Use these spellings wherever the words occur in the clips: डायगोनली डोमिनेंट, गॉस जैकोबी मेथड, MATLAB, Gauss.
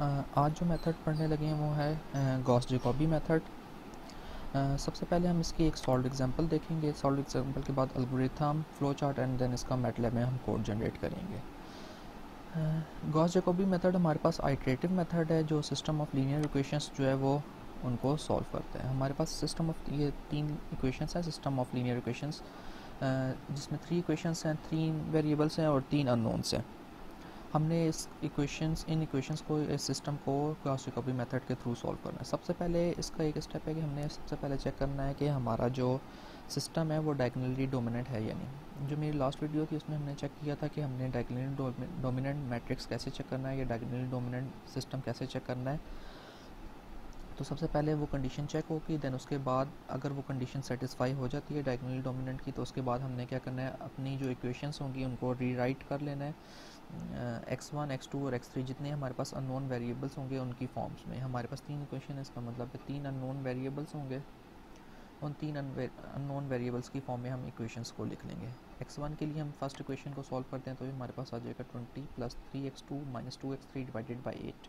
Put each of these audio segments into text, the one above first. आज जो मेथड पढ़ने लगे हैं वो है गॉस जैकोबी मेथड। सबसे पहले हम इसकी एक सॉल्व एग्जांपल देखेंगे, सॉल्व एग्जांपल के बाद algorithm, flow chart and then इसका मैटलैब में हम कोड जनरेट करेंगे। गॉस जैकोबी मेथड हमारे पास आइटरेटिव मेथड है जो सिस्टम ऑफ लीनियर इक्वेशंस जो है वो उनको सॉल्व करता है। हमारे पास सिस्टम ऑफ ये तीन इक्वेशंस हैं, सिस्टम ऑफ लीनियर इक्वेशंस जिसमें 3 इक्वेशंस हैं, 3 वेरिएबल्स हैं और 3 अननोन्स हैं। हमने इन इक्वेशंस को, इस सिस्टम को गॉस जैकोबी मेथड के थ्रू सॉल्व करना है। सबसे पहले इसका एक स्टेप है कि हमने सबसे पहले चेक करना है कि हमारा जो सिस्टम है वो डायगोनली डोमिनेंट है या नहीं। जो मेरी लास्ट वीडियो थी उसमें हमने चेक किया था कि हमने डायगोनली डोमिनेंट मैट्रिक्स कैसे चेक करना है या डायगोनली डोमिनेंट सिस्टम कैसे चेक करना है। तो सबसे पहले वो कंडीशन चेक होगी, देन उसके बाद अगर वो कंडीशन सेटिस्फाई हो जाती है डायगोनली डोमिनेंट की, तो उसके बाद हमने क्या करना है, अपनी जो इक्वेशंस होंगी उनको रीराइट कर लेना है x1, x2 और x3 जितने हमारे पास अननोन वेरिएबल्स होंगे उनकी फॉर्म्स में। हमारे पास 3 इक्वेशन है, इसका मतलब है 3 अननोन वेरिएबल्स होंगे, उन 3 अननोन वेरिएबल्स की फॉर्म में हम इक्वेशंस को लिख लेंगे। x1 के लिए हम फर्स्ट इक्वेशन को सॉल्व करते हैं तो हमारे पास आ जाएगा 20 + 3x2 - 2x3 / 8।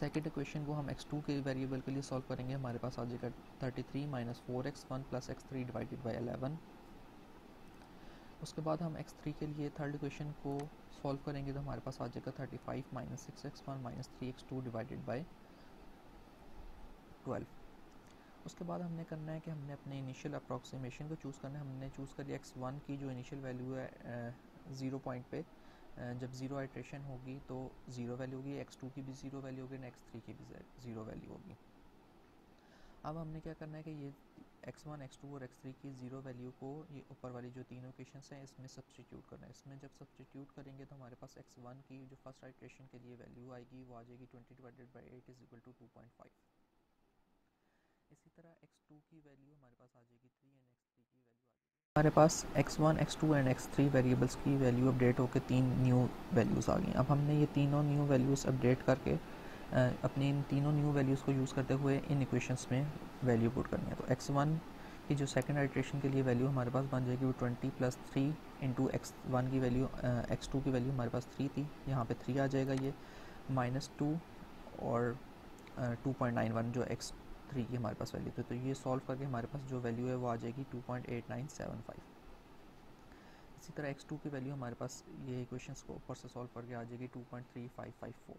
सेकेंड इक्वेशन को हम x2 के वेरिएबल के लिए सॉल्व करेंगे, हमारे पास आ जाएगा 33 - 4x1 + x3 / 11। उसके बाद हम x3 के लिए थर्ड इक्वेशन को सॉल्व करेंगे तो हमारे पास आ जाएगा 35 - 6x1 - 3x2 / 12। उसके बाद हमने करना है कि हमने अपने इनिशियल अप्रॉक्सीमेशन को चूज़ करना है। हमने चूज़ कर लिया x1 की जो इनिशियल वैल्यू है 0 पॉइंट पे, जब ज़ीरो आइट्रेशन होगी तो ज़ीरो वैल्यू होगी, x2 की भी ज़ीरो वैल्यू होगी, x3 की भी ज़ीरो वैल्यू होगी। अब हमने क्या करना है कि ये x1, x2 और x3 की ज़ीरो वैल्यू को ये ऊपर वाली जो 3 इक्वेशंस हैं इसमें सब्सटीट्यूट करना है। इसमें जब सब्सटीट्यूट करेंगे तो हमारे पास x1 की जो फर्स्ट आइट्रेशन के लिए वैल्यू आएगी वो आ जाएगी 20 / 8 = 2.5। इसी तरह x2 की वैल्यू हमारे पास आ जाएगी 3 एंड x3 की वैल्यू हमारे पास x1, x2 and x3 variables की वैल्यू अपडेट होकर 3 न्यू वैल्यूज़ आ गई। अब हमने ये तीनों न्यू वैल्यूज़ अपडेट करके अपने इन तीनों न्यू वैल्यूज़ को यूज़ करते हुए इन इक्वेशंस में वैल्यू पुट करनी है। तो x1 की जो सेकंड आइट्रेशन के लिए वैल्यू हमारे पास बन जाएगी वो 20 + 3 × x1 की वैल्यू, x2 की वैल्यू हमारे पास 3 थी, यहाँ पे 3 आ जाएगा, ये -2 और 2.91 जो x3 की हमारे पास वैल्यू थी। तो ये सॉल्व करके हमारे पास जो वैल्यू है वो आ जाएगी 2.8975। इसी तरह x2 की वैल्यू हमारे पास ये इक्वेशंस को ऊपर से सॉल्व करके आ जाएगी 2.3554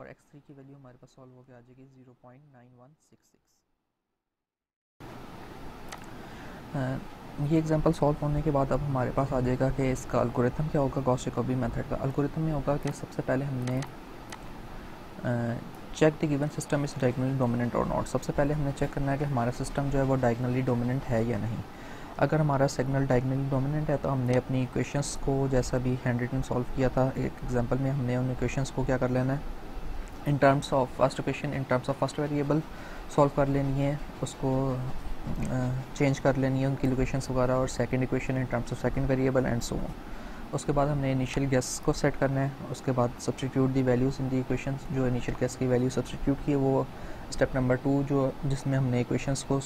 और x3 की वैल्यू हमारे पास सॉल्व होकर आ जाएगी 0.9166। ये एग्जांपल सॉल्व होने के बाद अब हमारे पास आ जाएगा कि इसका एल्गोरिथम क्या होगा। गॉस जैकोबी मेथड का एल्गोरिथम में होगा कि सबसे पहले हमने check the given system is डायगोनली डोमिनेंट और नॉट। सबसे पहले हमने चेक करना है कि हमारा सिस्टम जो है वो डायगोनली डोमिनेंट है या नहीं। अगर हमारा सिग्नल डायगोनली डोमिनेंट है तो हमने अपनी इक्वेशंस को जैसा भी हैंड रिटन सॉल्व किया था एक एग्जांपल में, हमने उन इक्वेशंस को क्या कर लेना है, in terms of first equation, in terms of first variable solve कर लेनी है, उसको चेंज कर लेनी है उनकी लोकेशंस वगैरह, और second equation in terms of second variable and so on. उसके बाद हमने इनिशियल गेस को सेट करना है, उसके बाद substitute the values in the equations. जो इनिशियल गेस की वैल्यू सब्सटीट्यूट की है वो स्टेप नंबर 2, जो जिसमें हमने इक्वेशंस को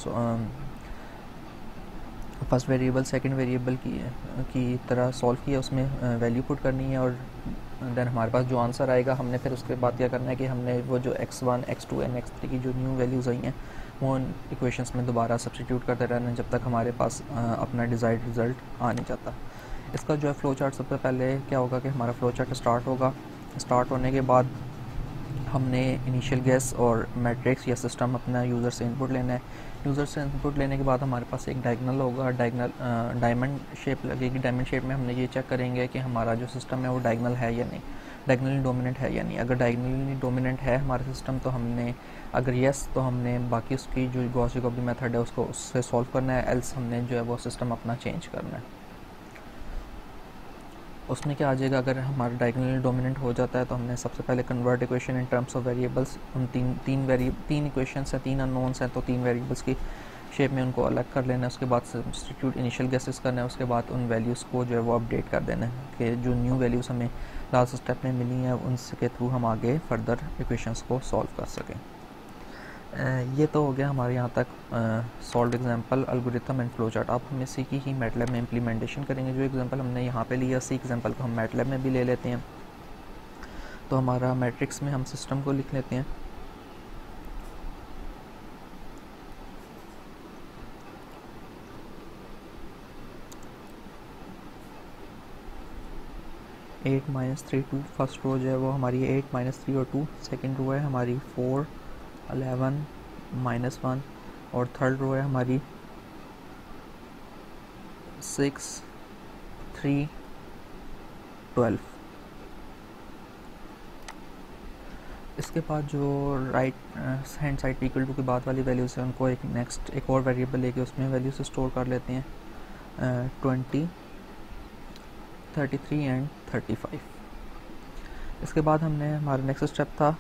फर्स्ट वेरिएबल सेकंड वेरिएबल की तरह सॉल्व किया, उसमें वैल्यू पुट करनी है और देन हमारे पास जो आंसर आएगा हमने फिर उसके बाद क्या करना है कि हमने वो जो x1, x2 एंड x3 की जो न्यू वैल्यूज़ आई हैं वो उन इक्वेशंस में दोबारा सब्सटीट्यूट करते रहना जब तक हमारे पास अपना डिज़ायर्ड रिज़ल्ट आ नहीं जाता। इसका जो है फ्लो चार्ट, सबसे पहले क्या होगा कि हमारा फ्लो चार्ट स्टार्ट होगा। स्टार्ट होने के बाद हमने इनिशियल गेस और मैट्रिक्स या सिस्टम अपना यूज़र से इनपुट लेना है। यूज़र से इनपुट लेने के बाद हमारे पास एक डायगोनल होगा, डायगोनल डायमंड शेप लगेगी। डायमंड शेप में हमने ये चेक करेंगे कि हमारा जो सिस्टम है वो डायगोनल है या नहीं, डायगोनली डोमिनेंट है या नहीं। अगर डायगोनली डोमिनेंट है हमारा सिस्टम तो हमने, अगर येस तो हमने बाकी उसकी जो गॉस जैकोबी मेथड है उसको उससे सॉल्व करना है, एल्स हमने जो है वो सिस्टम अपना चेंज करना है। उसमें क्या आ जाएगा, अगर हमारा डायगोनली डोमिनेंट हो जाता है तो हमने सबसे पहले convert equation in terms of variables, उन तीन इक्वेशंस हैं, 3 अननोन्स हैं, तो 3 वेरिएबल्स की शेप में उनको अलग कर लेना है। उसके बाद सब्स्टिट्यूट इनिशियल गेसेस करना है, उसके बाद उन वैल्यूज़ को जो है वो अपडेट कर देना है कि जो न्यू वैल्यूज़ हमें लास्ट स्टेप में मिली हैं उनके थ्रू हम आगे फर्दर इक्वेशंस को सॉल्व कर सकें। ये तो हो गया हमारे यहाँ तक solve example, algorithm and flow chart. अब हम इसी की ही मैटलैब में इम्प्लीमेंटेशन करेंगे। जो एग्जांपल हमने यहाँ पे लिया, इसी एग्जांपल को हम मैटलैब में भी ले लेते हैं। तो हमारा मैट्रिक्स में हम सिस्टम को लिख लेते हैं। Eight minus three two first row जो है वो हमारी है, एट माइनस थ्री और टू। सेकेंड रो है हमारी फोर अलेवन माइनस वन, और थर्ड रो है हमारी सिक्स थ्री ट्वेल्व। इसके बाद जो right hand side equal to के बाद वाली वैल्यूज है उनको एक नेक्स्ट एक और वेरिएबल लेके उसमें वैल्यू से स्टोर कर लेते हैं, 20 33 एंड 35। इसके बाद हमने हमारा नेक्स्ट स्टेप था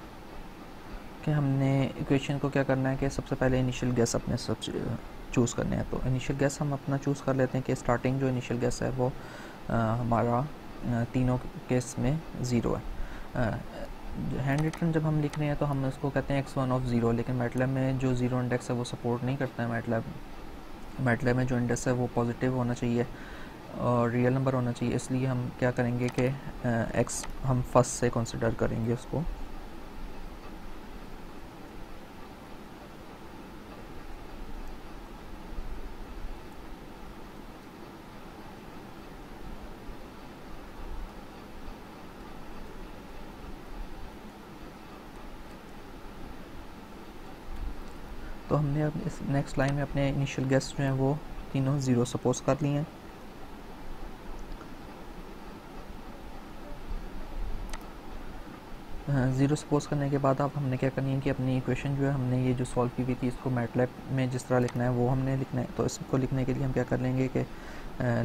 कि हमने इक्वेशन को क्या करना है कि सबसे पहले इनिशियल गैस अपने सब चूज़ करने हैं। तो इनिशियल गैस हम अपना चूज़ कर लेते हैं कि स्टार्टिंग जो इनिशियल गैस है वो हमारा तीनों केस में ज़ीरो है। हैंड रिटन जब हम लिख रहे हैं तो हम उसको कहते हैं x1 ऑफ ज़ीरो, लेकिन मैटलैब में जो ज़ीरो इंडेक्स है वो सपोर्ट नहीं करता है। मैटलैब में जो इंडेक्स है वो पॉजिटिव होना चाहिए और रियल नंबर होना चाहिए, इसलिए हम क्या करेंगे कि x हम फर्स्ट से कंसिडर करेंगे उसको। तो हमने अब इस नेक्स्ट लाइन में अपने इनिशियल गैस जो हैं वो तीनों ज़ीरो सपोज कर लिए हैं। ज़ीरो सपोज करने के बाद अब हमने क्या करनी है कि अपनी इक्वेशन जो है हमने ये जो सॉल्व की हुई थी इसको मैटलैब में जिस तरह लिखना है वो हमने लिखना है। तो इसको लिखने के लिए हम क्या कर लेंगे कि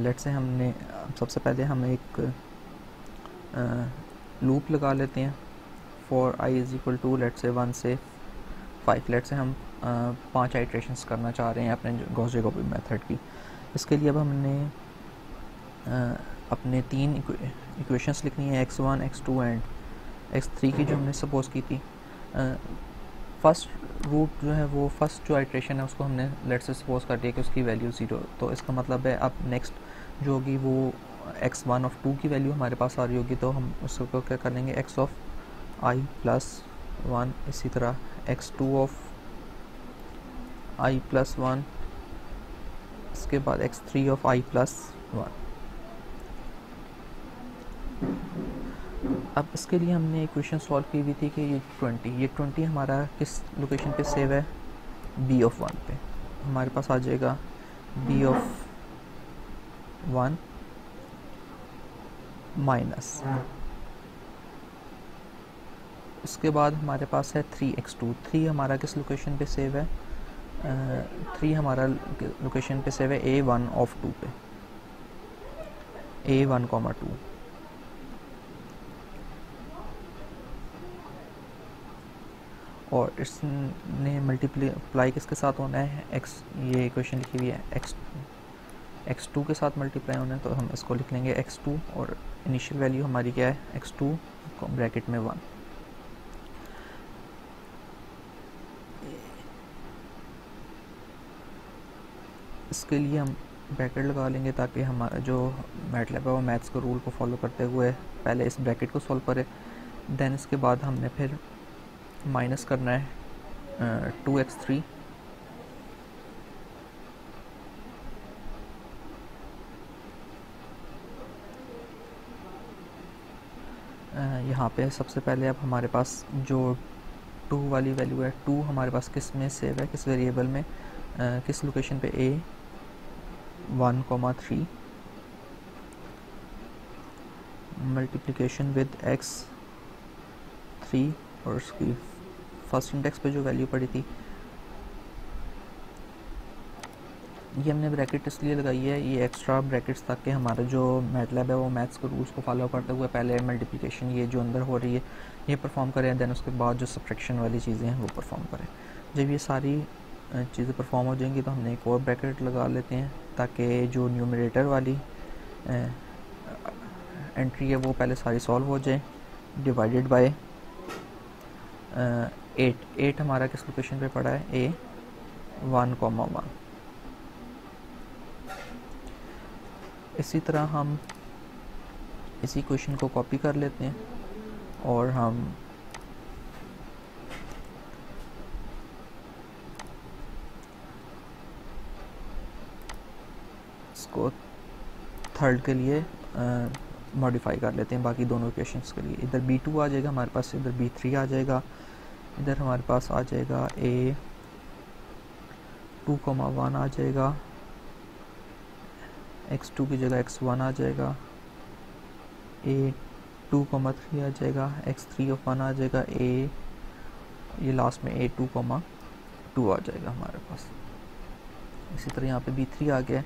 लेट से हमने सबसे पहले हम एक लूप लगा लेते हैं for I is equal to late से 1 से 5। लेट से हम 5 आइट्रेशंस करना चाह रहे हैं अपने गॉस जैकोबी मेथड की। इसके लिए अब हमने अपने 3 इक्वेशंस लिखनी है, x1 x2 एंड x3 की जो हमने सपोज की थी। फर्स्ट रूट जो है वो फर्स्ट जो आइट्रेशन है उसको हमने लेट से सपोज कर दिया कि उसकी वैल्यू 0, तो इसका मतलब है अब नेक्स्ट जो होगी वो x1 ऑफ 2 की वैल्यू हमारे पास आ रही होगी। तो हम उसको क्या कर लेंगे x ऑफ i प्लस 1, इसी तरह x2 ऑफ i प्लस 1, इसके बाद x3 ऑफ i प्लस 1। अब इसके लिए हमने इक्वेशन सॉल्व की हुई थी कि ये 20 हमारा किस लोकेशन पे सेव है, b ऑफ 1 पे। हमारे पास आ जाएगा b ऑफ 1 माइनस, इसके बाद हमारे पास है 3x2। 3 हमारा किस लोकेशन पे सेव है, 3 हमारा लोकेशन पे सेव है a1 ऑफ 2 पे, a1,2। और इसने मल्टीप्लाई किसके साथ होना है, x, ये इक्वेशन लिखी हुई है x2 के साथ मल्टीप्लाई होना है, तो हम इसको लिख लेंगे x2 और इनिशियल वैल्यू हमारी क्या है x2 ब्रैकेट में 1। इसके लिए हम ब्रैकेट लगा लेंगे ताकि हमारा जो मैटलैब है वो मैथ्स के रूल को फॉलो करते हुए पहले इस ब्रैकेट को सॉल्व करे, देन इसके बाद हमने फिर माइनस करना है 2x3 यहाँ पे। सबसे पहले अब हमारे पास जो 2 वाली वैल्यू है, 2 हमारे पास किस में सेव है, किस वेरिएबल में, किस लोकेशन पे, a1,3 मल्टीप्लिकेशन विद x3 और उसकी फर्स्ट इंडेक्स पे जो वैल्यू पड़ी थी। ये हमने ब्रैकेट इसलिए लगाई है ये एक्स्ट्रा ब्रैकेट्स ताकि हमारा जो मैटलैब है वो मैथ्स के रूल्स को फॉलो करते हुए पहले मल्टीप्लिकेशन ये जो अंदर हो रही है ये परफॉर्म करें, देन उसके बाद जो सब्ट्रैक्शन वाली चीज़ें हैं वो परफॉर्म करें। जब ये सारी चीज़ें परफॉर्म हो जाएंगी तो हमने एक और ब्रैकेट लगा लेते हैं ताकि जो न्यूमरेटर वाली एंट्री है वो पहले सारी सॉल्व हो जाए। डिवाइडेड बाय 8 हमारा किस लोकेशन पे पड़ा है, a1,1। इसी तरह हम इसी क्वेश्चन को कॉपी कर लेते हैं और हम इसको थर्ड के लिए मॉडिफाई कर लेते हैं बाकी दोनों इक्वेशंस के लिए। इधर B2 आ जाएगा हमारे पास, इधर B3 आ जाएगा, इधर हमारे पास आ जाएगा A2,1 आ जाएगा, x2 की जगह x1 आ जाएगा, A2,3 आ जाएगा, x3,1 आ जाएगा, A ये लास्ट में A2,2 आ जाएगा हमारे पास। इसी तरह यहाँ पे B3 आ गया,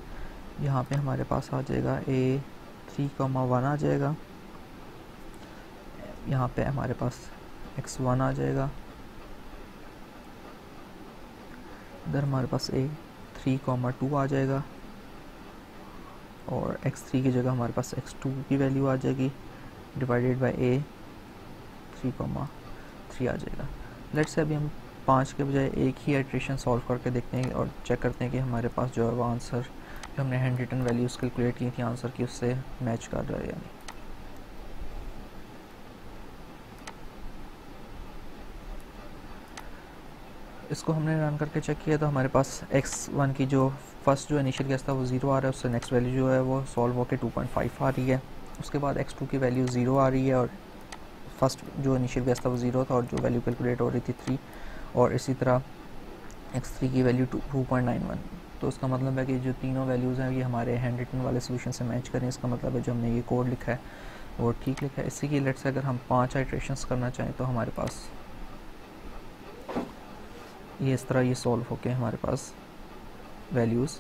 यहाँ पे हमारे पास आ जाएगा A3,1 आ जाएगा, यहाँ पे हमारे पास x1 आ जाएगा, इधर हमारे पास A3,2 आ जाएगा और x3 की जगह हमारे पास x2 की वैल्यू आ जाएगी डिवाइडेड बाय A3,3 आ जाएगा। लेट्स से अभी हम 5 के बजाय एक ही इटरेशन सॉल्व करके देखते हैं और चेक करते हैं कि हमारे पास जो है वो आंसर जो हमने हैंड रिटन वैल्यूज़ कैलकुलेट की थी आंसर की उससे मैच कर रहा है या नहीं। इसको हमने रन करके चेक किया तो हमारे पास x1 की जो फर्स्ट जो इनिशियल गेस था वो 0 आ रहा है, उससे नेक्स्ट वैल्यू जो है वो सॉल्व होकर 2.5 आ रही है, उसके बाद x2 की वैल्यू 0 आ रही है और फर्स्ट जो इनिशियल गेस था वो 0 था और जो वैल्यू कैलकुलेट हो रही थी 3, और इसी तरह x3 की वैल्यू 2.91। तो उसका मतलब है कि जो तीनों वैल्यूज़ हैं ये हमारे हैंड रिटन वाले सोल्यूशन से मैच करें, इसका मतलब है जो हमने ये कोड लिखा है वो ठीक लिखा है। इसी की लेट से अगर हम 5 आइट्रेशंस करना चाहें तो हमारे पास ये इस तरह ये सॉल्व होके हमारे पास वैल्यूज़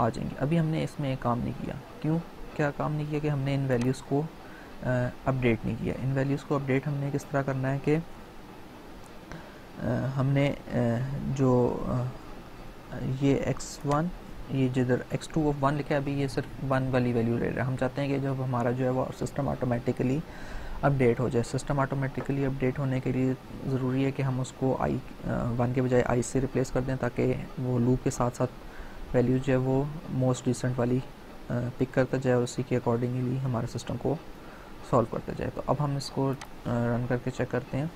आ जाएंगी। अभी हमने इसमें एक काम नहीं किया, क्यों क्या काम नहीं किया कि हमने इन वैल्यूज़ को अपडेट नहीं किया। इन वैल्यूज़ को अपडेट हमने किस तरह करना है कि हमने ये x1 ये जिधर x2 लिखा है अभी ये सिर्फ 1 वाली वैल्यू ले रहा है। हम चाहते हैं कि जब हमारा जो है वो सिस्टम ऑटोमेटिकली अपडेट हो जाए। सिस्टम ऑटोमेटिकली अपडेट होने के लिए ज़रूरी है कि हम उसको i1 के बजाय i से रिप्लेस कर दें ताकि वो लूप के साथ साथ वैल्यू जो है वो मोस्ट रिसेंट वाली पिक करता जाए, उसी के अकॉर्डिंगली हमारे सिस्टम को सॉल्व करता जाए। तो अब हम इसको रन करके चेक करते हैं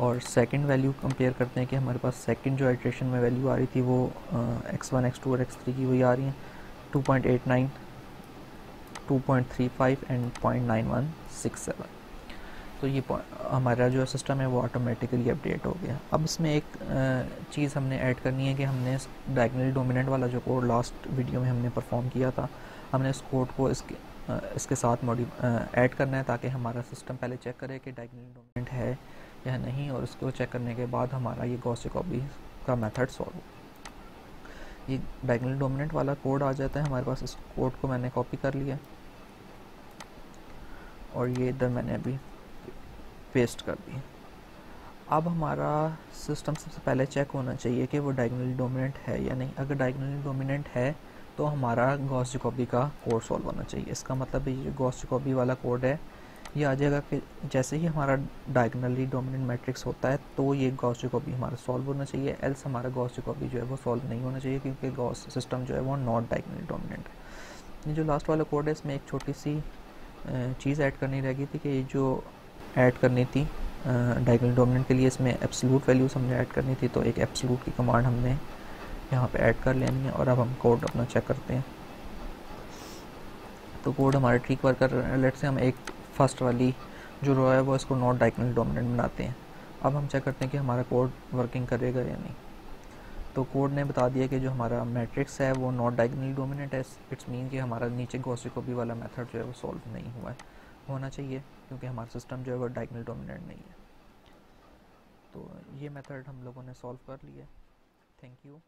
और सेकंड वैल्यू कंपेयर करते हैं कि हमारे पास सेकंड जो इटरेशन में वैल्यू आ रही थी वो x1 x2 और x3 की वही आ रही हैं 2.89, 2.35 एंड 0.9167। तो ये हमारा जो सिस्टम है वो ऑटोमेटिकली अपडेट हो गया। अब इसमें एक चीज़ हमने ऐड करनी है कि हमने डायगोनल डोमिनेंट वाला जो कोड लास्ट वीडियो में हमने परफॉर्म किया था हमने इस कोड को इसके साथ ऐड करना है ताकि हमारा सिस्टम पहले चेक करे कि डायगोनल डोमिनेंट है या नहीं, और उसको चेक करने के बाद हमारा ये गॉस जैकोबी का मेथड सॉल्व हो। ये डायगोनल डोमिनेंट वाला कोड आ जाता है हमारे पास, इस कोड को मैंने कॉपी कर लिया और ये इधर मैंने अभी पेस्ट कर दिया। अब हमारा सिस्टम सबसे पहले चेक होना चाहिए कि वो डायगोनल डोमिनेंट है या नहीं। अगर डायगोनल डोमिनेंट है तो हमारा गॉस जैकोबी का कोड सॉल्व होना चाहिए। इसका मतलब ये गॉस जैकोबी वाला कोड है ये आ जाएगा कि जैसे ही हमारा डायगोनली डोमिनेंट मैट्रिक्स होता है तो ये गॉस जैकोबी हमारा सॉल्व होना चाहिए, एल्स हमारा गॉस जैकोबी जो है वो सॉल्व नहीं होना चाहिए क्योंकि गॉस सिस्टम जो है वो नॉट डायगोनली डोमिनेंट है। ये जो लास्ट वाला कोड है इसमें एक छोटी सी चीज़ ऐड करनी रह गई थी कि ये जो ऐड करनी थी डायगोनल डोमिनेंट के लिए इसमें एब्सोल्यूट वैल्यूज़ हमने ऐड करनी थी, तो एक एब्सोल्यूट की कमांड हमने यहाँ पे ऐड कर लेनी है। और अब हम कोड अपना चेक करते हैं तो कोड हमारा ठीक वर्क कर रहा है। लेट से हम एक फर्स्ट वाली जो रो है वो इसको नॉट डायगोनल डोमिनेंट बनाते हैं। अब हम चेक करते हैं कि हमारा कोड वर्किंग करेगा या नहीं। तो कोड ने बता दिया कि जो हमारा मैट्रिक्स है वो नॉट डायगोनल डोमिनेंट है, इट्स मीन कि हमारा नीचे गॉस जैकोबी वाला मेथड जो है वो सॉल्व नहीं हुआ है, होना चाहिए क्योंकि हमारा सिस्टम जो है वो डायगोनल डोमिनेंट नहीं है। तो ये मेथड हम लोगों ने सॉल्व कर लिया। Thank you.